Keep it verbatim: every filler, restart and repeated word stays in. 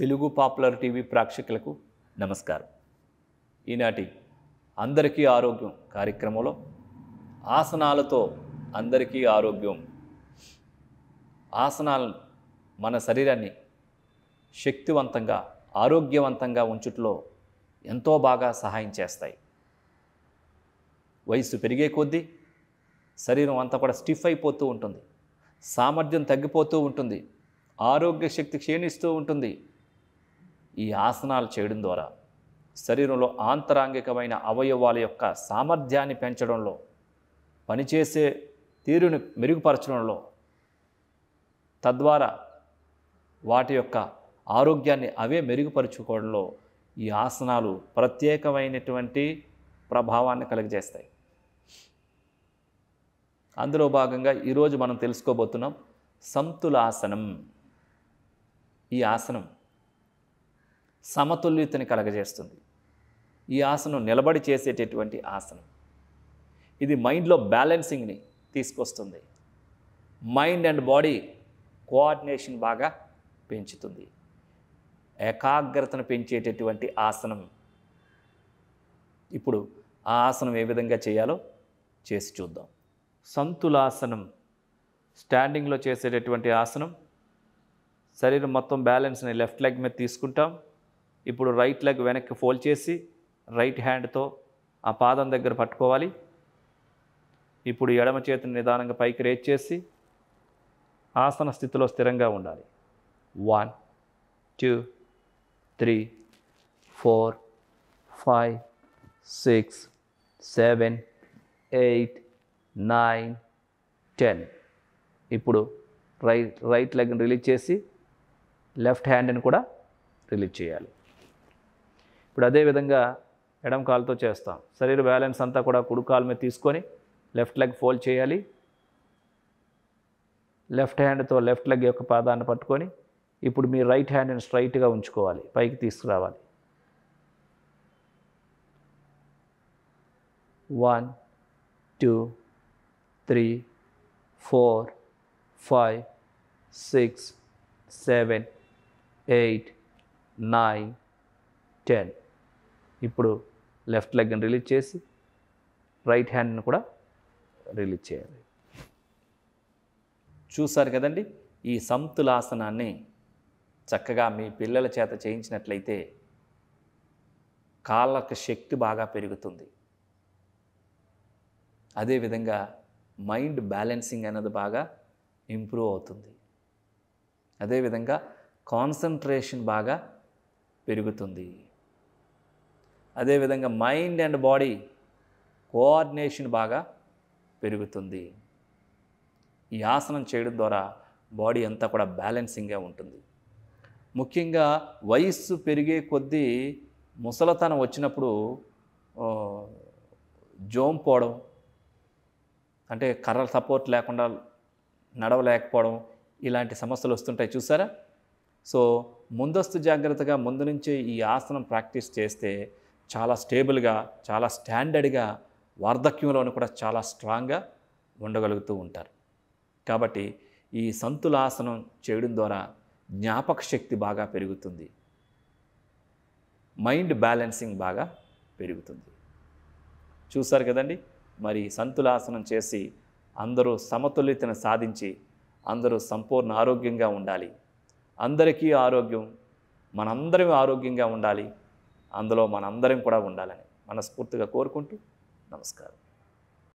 Telugu popular TV ప్రేక్షకులకు నమస్కారం. ఈనాటి అందరికీ ఆరోగ్యం కార్యక్రమంలో ఆసనాలతో అందరికీ ఆరోగ్యం. ఆసనాలు మన శరీరాన్ని శక్తివంతంగా ఆరోగ్యవంతంగా ఉంచుటలో ఎంతో బాగా సహాయం చేస్తాయి. వయసు పెరిగే కొద్దీ శరీరం అంతా కూడా స్టిఫ్ అయిపోతూ ఉంటుంది, సామర్థ్యం తగ్గిపోతూ ఉంటుంది, ఆరోగ్య శక్తి క్షీణిస్తూ ఉంటుంది. ఈ ఆసనాలు చేయడం ద్వారా శరీరంలో ఆంతరాంగికమైన అవయవాల యొక్క సామర్థ్యాన్ని పెంచడంలో, పనిచేసే తీరును మెరుగుపరచడంలో, తద్వారా వాటి యొక్క ఆరోగ్యాన్ని అవే మెరుగుపరుచుకోవడంలో ఈ ఆసనాలు ప్రత్యేకమైనటువంటి ప్రభావాన్ని కలిగజేస్తాయి. అందులో భాగంగా ఈరోజు మనం తెలుసుకోబోతున్నాం సంతులాసనం. ఈ ఆసనం సమతుల్యతని కలగజేస్తుంది. ఈ ఆసనం నిలబడి చేసేటటువంటి ఆసనం. ఇది మైండ్లో బ్యాలెన్సింగ్ని తీసుకొస్తుంది. మైండ్ అండ్ బాడీ కోఆర్డినేషన్ బాగా పెంచుతుంది. ఏకాగ్రతను పెంచేటటువంటి ఆసనం. ఇప్పుడు ఆ ఆసనం ఏ విధంగా చేయాలో చేసి చూద్దాం. సంతులాసనం స్టాండింగ్లో చేసేటటువంటి ఆసనం. శరీరం మొత్తం బ్యాలెన్స్ని లెఫ్ట్ లెగ్ మీద తీసుకుంటాం. ఇప్పుడు రైట్ లెగ్ వెనక్కి ఫోల్డ్ చేసి రైట్ హ్యాండ్తో ఆ పాదం దగ్గర పట్టుకోవాలి. ఇప్పుడు ఎడమ చేతిని నిదానంగా పైకి రేజ్ చేసి ఆసన స్థితిలో స్థిరంగా ఉండాలి. One two three four five six seven eight nine ten. ఇప్పుడు రైట్ రైట్ లెగ్ని రిలీజ్ చేసి లెఫ్ట్ హ్యాండ్ని కూడా రిలీజ్ చేయాలి. ఇప్పుడు అదేవిధంగా ఎడమ కాలుతో చేస్తాం. శరీర బ్యాలెన్స్ అంతా కూడా కుడి కాలు మీద తీసుకొని లెఫ్ట్ లెగ్ ఫోల్డ్ చేయాలి. లెఫ్ట్ హ్యాండ్తో లెఫ్ట్ లెగ్ యొక్క పాదాన్ని పట్టుకొని ఇప్పుడు మీ రైట్ హ్యాండ్ని స్ట్రైట్గా ఉంచుకోవాలి, పైకి తీసుకురావాలి. One two three four five six seven eight nine ten. ఇప్పుడు లెఫ్ట్ లెగ్ని రిలీజ్ చేసి రైట్ హ్యాండ్ని కూడా రిలీజ్ చేయాలి. చూసారు కదండి, ఈ సంతులాసనాన్ని చక్కగా మీ పిల్లల చేత చేయించినట్లయితే కాళ్ళకు శక్తి బాగా పెరుగుతుంది. అదేవిధంగా మైండ్ బ్యాలెన్సింగ్ అనేది బాగా ఇంప్రూవ్ అవుతుంది. అదేవిధంగా కాన్సంట్రేషన్ బాగా పెరుగుతుంది. అదేవిధంగా మైండ్ అండ్ బాడీ కోఆర్డినేషన్ బాగా పెరుగుతుంది. ఈ ఆసనం చేయడం ద్వారా బాడీ అంతా కూడా బ్యాలెన్సింగ్గా ఉంటుంది. ముఖ్యంగా వయస్సు పెరిగే కొద్దీ ముసలతనం వచ్చినప్పుడు జోంపోవడం, అంటే కర్రల సపోర్ట్ లేకుండా నడవలేకపోవడం, ఇలాంటి సమస్యలు వస్తుంటాయి. చూసారా? సో ముందస్తు జాగ్రత్తగా ముందు నుంచే ఈ ఆసనం ప్రాక్టీస్ చేస్తే చాలా స్టేబుల్గా, చాలా స్టాండర్డ్గా, వార్ధక్యంలోనూ కూడా చాలా స్ట్రాంగ్గా ఉండగలుగుతూ ఉంటారు. కాబట్టి ఈ సంతులాసనం చేయడం ద్వారా జ్ఞాపక శక్తి బాగా పెరుగుతుంది, మైండ్ బ్యాలెన్సింగ్ బాగా పెరుగుతుంది. చూసారు కదండి, మరి సంతులాసనం చేసి అందరూ సమతుల్యతను సాధించి అందరూ సంపూర్ణ ఆరోగ్యంగా ఉండాలి. అందరికీ ఆరోగ్యం, మనందరం ఆరోగ్యంగా ఉండాలి. అందులో మనందరం కూడా ఉండాలని మనస్ఫూర్తిగా కోరుకుంటూ నమస్కారం.